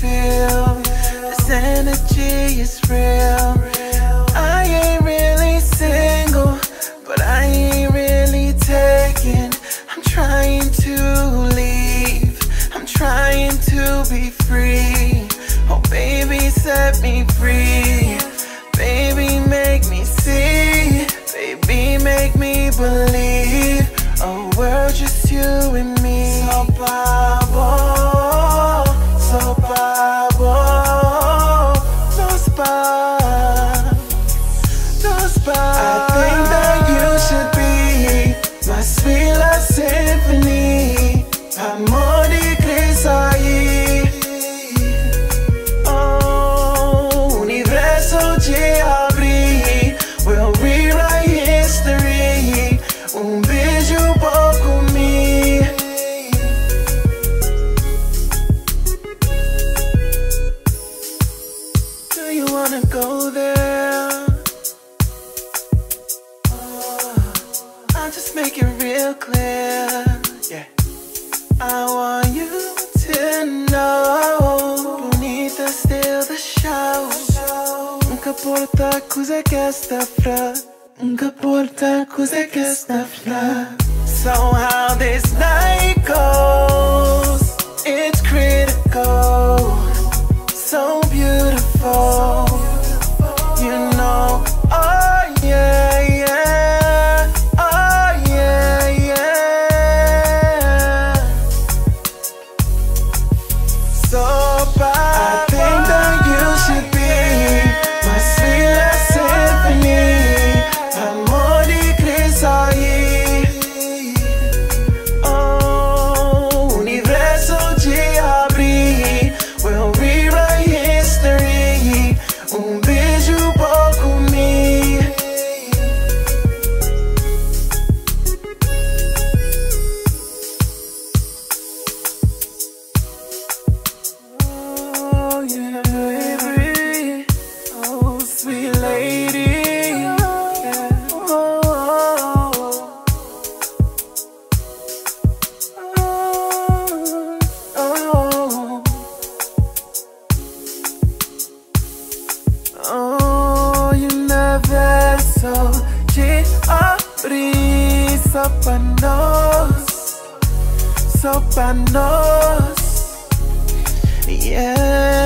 feel. This energy is real. I ain't really single, but I ain't really taken. I'm trying to leave, I'm trying to be free. Oh baby, set me free. Baby, make me see. Baby, make me believe. Oh, we're just you and me. So babo, so babo. Dos pa, dos pa. I think that you should be my sweet love symphony. Amor de Cristo aí. Oh, universo de abrir. We'll rewrite history. Beijo bom por mim. Do you wanna go there? Oh, I'll just make it real clear. Yeah, I want you to know. Bonita still the show. Nunca importa cosa que esta frase. Nunca importa cosa que esta flor. So how this night goes, it's critical. So beautiful, you know. Oh yeah, yeah. Oh yeah, yeah. So I think that you should be my sweet love symphony. Universo de abrir só pra nós, yeah.